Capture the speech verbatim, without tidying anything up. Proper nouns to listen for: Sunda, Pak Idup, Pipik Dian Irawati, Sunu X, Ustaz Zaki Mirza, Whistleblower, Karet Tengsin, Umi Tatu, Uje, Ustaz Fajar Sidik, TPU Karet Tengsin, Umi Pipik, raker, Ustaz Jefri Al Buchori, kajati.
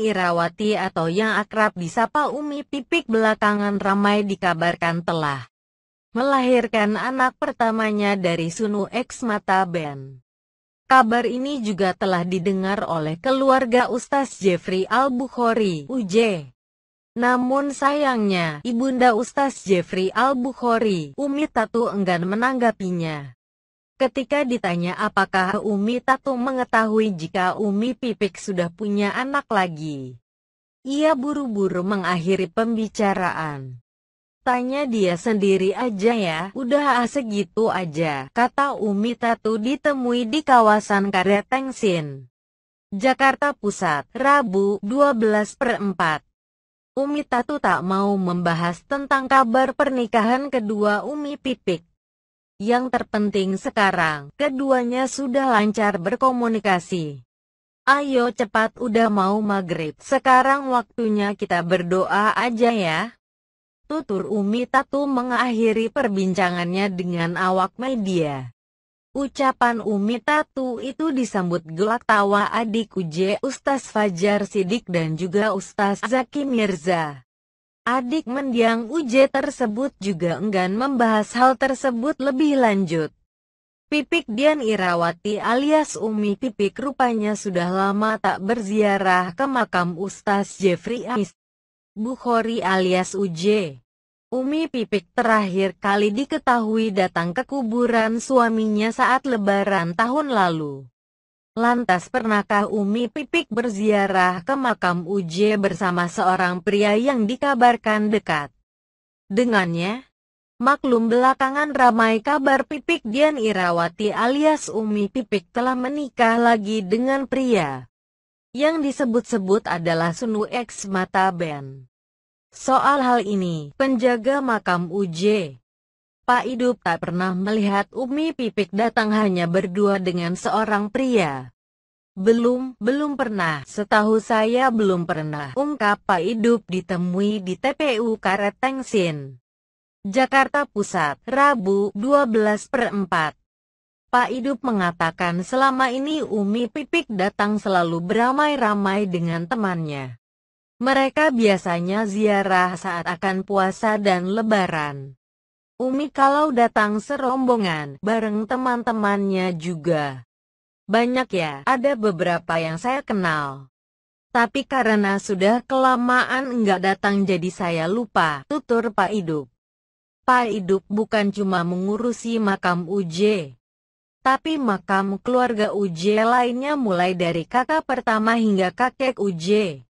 Irawati atau yang akrab disapa Umi Pipik belakangan ramai dikabarkan telah melahirkan anak pertamanya dari Sunu X Mata Ben. Kabar ini juga telah didengar oleh keluarga Ustaz Jefri Al Buchori, Uje. Namun sayangnya, ibunda Ustaz Jefri Al Buchori, Umi Tatu enggan menanggapinya. Ketika ditanya apakah Umi Tatu mengetahui jika Umi Pipik sudah punya anak lagi, ia buru-buru mengakhiri pembicaraan. Tanya dia sendiri aja ya, udah asik gitu aja, kata Umi Tatu ditemui di kawasan Karet Tengsin, Jakarta Pusat, Rabu, dua belas per empat. Umi Tatu tak mau membahas tentang kabar pernikahan kedua Umi Pipik. Yang terpenting sekarang, keduanya sudah lancar berkomunikasi. Ayo cepat, udah mau maghrib, sekarang waktunya kita berdoa aja ya. Tutur Umi Tatu mengakhiri perbincangannya dengan awak media. Ucapan Umi Tatu itu disambut gelak tawa adik Uje, Ustaz Fajar Sidik dan juga Ustaz Zaki Mirza. Adik mendiang Uje tersebut juga enggan membahas hal tersebut lebih lanjut. Pipik Dian Irawati alias Umi Pipik rupanya sudah lama tak berziarah ke makam Ustaz Jefri Al Buchori alias Uje. Umi Pipik terakhir kali diketahui datang ke kuburan suaminya saat lebaran tahun lalu. Lantas pernahkah Umi Pipik berziarah ke makam Uje bersama seorang pria yang dikabarkan dekat dengannya? Maklum belakangan ramai kabar Pipik Dian Irawati alias Umi Pipik telah menikah lagi dengan pria yang disebut-sebut adalah Sunu X Mata Ben. Soal hal ini, penjaga makam Uje, Pak Idup tak pernah melihat Umi Pipik datang hanya berdua dengan seorang pria. Belum, belum pernah, setahu saya belum pernah, ungkap Pak Idup ditemui di T P U Karet Tengsin, Jakarta Pusat, Rabu, dua belas per empat. Pak Idup mengatakan selama ini Umi Pipik datang selalu beramai-ramai dengan temannya. Mereka biasanya ziarah saat akan puasa dan lebaran. Umi kalau datang serombongan, bareng teman-temannya juga. Banyak ya, ada beberapa yang saya kenal. Tapi karena sudah kelamaan enggak datang jadi saya lupa, tutur Pak Idup. Pak Idup bukan cuma mengurusi makam Uje, tapi makam keluarga Uje lainnya mulai dari kakak pertama hingga kakek Uje.